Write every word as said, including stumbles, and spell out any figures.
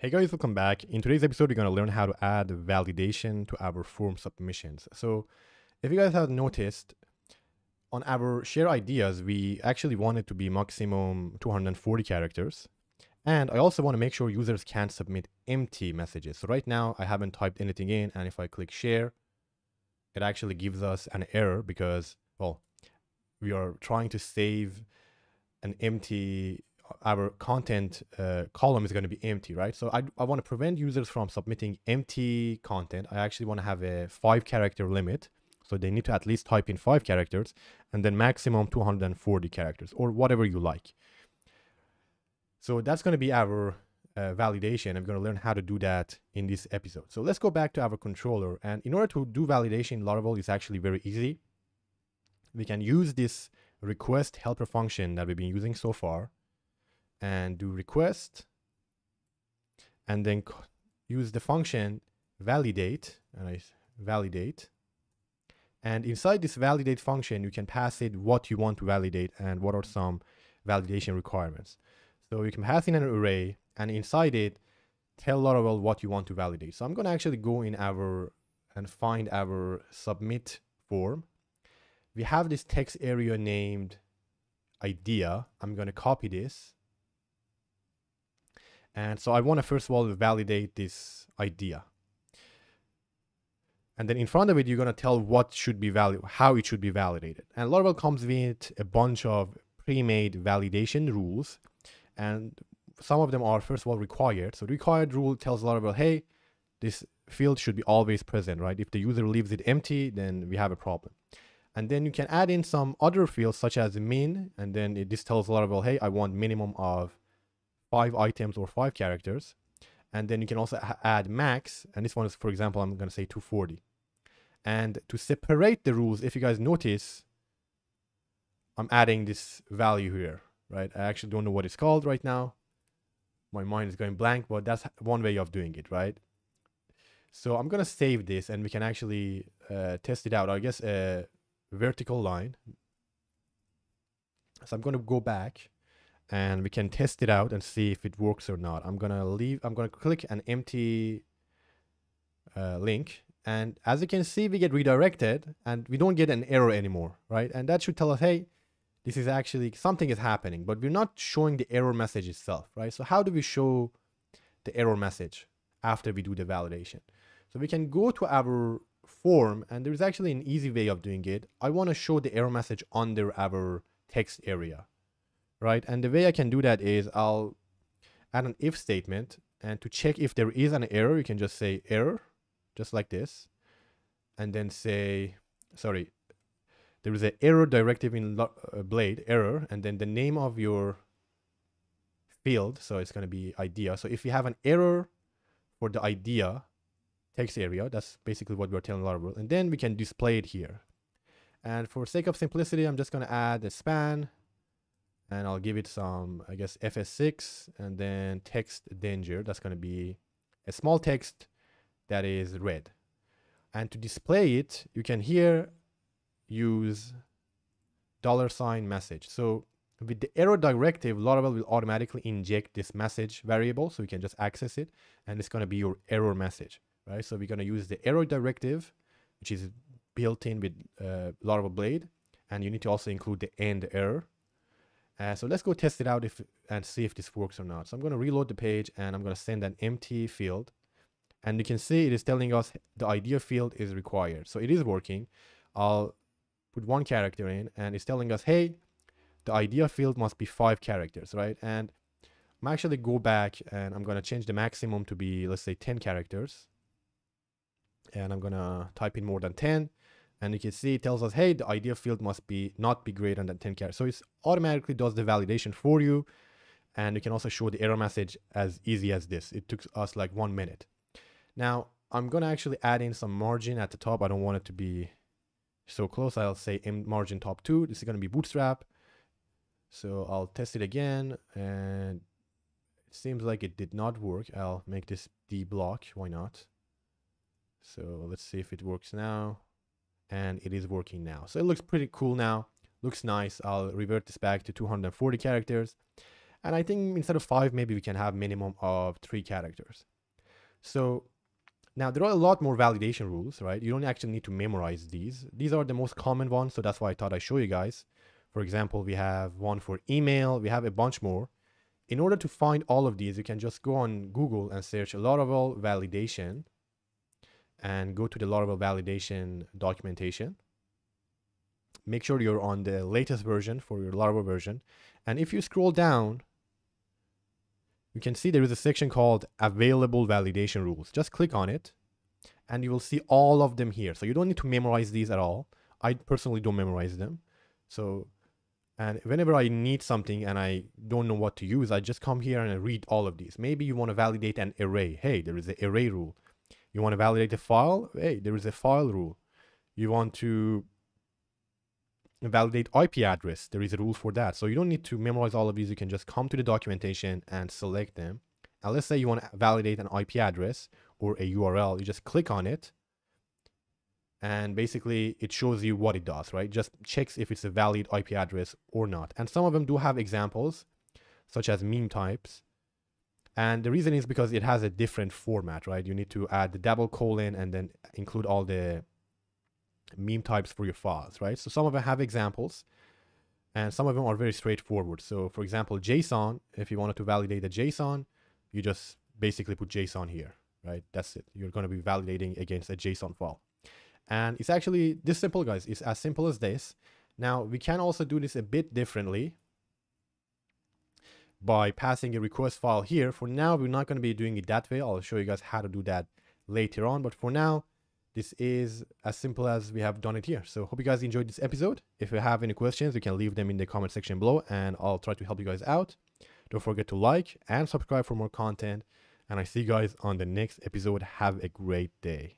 Hey guys, welcome back. In today's episode, we're going to learn how to add validation to our form submissions. So if you guys have noticed, on our share ideas, we actually want it to be maximum two hundred forty characters. And I also want to make sure users can't submit empty messages. So right now, I haven't typed anything in, and if I click share, it actually gives us an error because, well, we are trying to save an empty our content uh, column is going to be empty, right? So I, I want to prevent users from submitting empty content. I actually want to have a five character limit. So they need to at least type in five characters and then maximum two hundred forty characters or whatever you like. So that's going to be our uh, validation. I'm going to learn how to do that in this episode. So let's go back to our controller. And in order to do validation, Laravel is actually very easy. We can use this request helper function that we've been using so far. And do request and then use the function validate and I validate. And inside this validate function, you can pass it what you want to validate and what are some validation requirements. So you can pass in an array and inside it, tell Laravel what you want to validate. So I'm going to actually go in our and find our submit form. We have this text area named idea. I'm going to copy this. And so I want to first of all validate this idea. And then in front of it, you're going to tell what should be valid, how it should be validated. And Laravel comes with a bunch of pre-made validation rules. And some of them are first of all required. So the required rule tells Laravel, hey, this field should be always present, right? If the user leaves it empty, then we have a problem. And then you can add in some other fields such as min. And then it just tells Laravel, hey, I want minimum of five items or five characters. And then you can also add max. And this one is, for example, I'm going to say two forty. And to separate the rules, if you guys notice, I'm adding this value here, right? I actually don't know what it's called right now. My mind is going blank, but that's one way of doing it, right? So I'm going to save this and we can actually uh, test it out. I guess a vertical line. So I'm going to go back. And we can test it out and see if it works or not. I'm going to leave, I'm going to click an empty uh, link. And as you can see, we get redirected and we don't get an error anymore, right? And that should tell us, hey, this is actually, something is happening, but we're not showing the error message itself, right? So how do we show the error message after we do the validation? So we can go to our form and there's actually an easy way of doing it. I want to show the error message under our text area. Right, and the way I can do that is I'll add an if statement, and to check if there is an error, you can just say error, just like this, and then say, sorry, there is an error directive in Blade, error, and then the name of your field, so it's going to be idea. So if you have an error for the idea text area, that's basically what we're telling Laravel, and then we can display it here. And for sake of simplicity, I'm just going to add a span. And I'll give it some, I guess, F S six and then text danger. That's going to be a small text that is red. And to display it, you can here use dollar sign message. So with the error directive, Laravel will automatically inject this message variable. So you can just access it. And it's going to be your error message, right? So we're going to use the error directive, which is built in with uh, Laravel Blade. And you need to also include the end error. Uh, so let's go test it out if and see if this works or not. So I'm going to reload the page and I'm going to send an empty field. And you can see it is telling us the idea field is required. So it is working. I'll put one character in and it's telling us, hey, the idea field must be five characters, right? And I'm actually go back and I'm going to change the maximum to be, let's say, ten characters. And I'm going to type in more than ten. And you can see it tells us, hey, the idea field must be not be greater than ten characters. So it automatically does the validation for you. And you can also show the error message as easy as this. It took us like one minute. Now, I'm going to actually add in some margin at the top. I don't want it to be so close. I'll say margin top two. This is going to be bootstrap. So I'll test it again. And it seems like it did not work. I'll make this D block. Why not? So let's see if it works now. And it is working now. So it looks pretty cool now. Looks nice. I'll revert this back to two hundred forty characters. And I think instead of five, maybe we can have minimum of three characters. So now there are a lot more validation rules, right? You don't actually need to memorize these. These are the most common ones. So that's why I thought I'd show you guys. For example, we have one for email. We have a bunch more. In order to find all of these, you can just go on Google and search Laravel validation and go to the Laravel validation documentation. Make sure you're on the latest version for your Laravel version. And if you scroll down, you can see there is a section called available validation rules. Just click on it and you will see all of them here. So you don't need to memorize these at all. I personally don't memorize them. So, and whenever I need something and I don't know what to use, I just come here and I read all of these. Maybe you want to validate an array. Hey, there is an array rule. You want to validate a file. Hey, there is a file rule. You want to validate I P address. There is a rule for that. So you don't need to memorize all of these. You can just come to the documentation and select them. And let's say you want to validate an I P address or a U R L. You just click on it. And basically it shows you what it does, right? Just checks if it's a valid I P address or not. And some of them do have examples such as meme types. And the reason is because it has a different format, right? You need to add the double colon and then include all the meme types for your files, right? So some of them have examples and some of them are very straightforward. So for example, JSON, if you wanted to validate a JSON, you just basically put JSON here, right? That's it. You're going to be validating against a JSON file. And it's actually this simple, guys. It's as simple as this. Now we can also do this a bit differently by passing a request file here. For now, we're not going to be doing it that way. I'll show you guys how to do that later on. But for now, this is as simple as we have done it here. So hope you guys enjoyed this episode. If you have any questions, you can leave them in the comment section below and I'll try to help you guys out. Don't forget to like and subscribe for more content. And I see you guys on the next episode. Have a great day.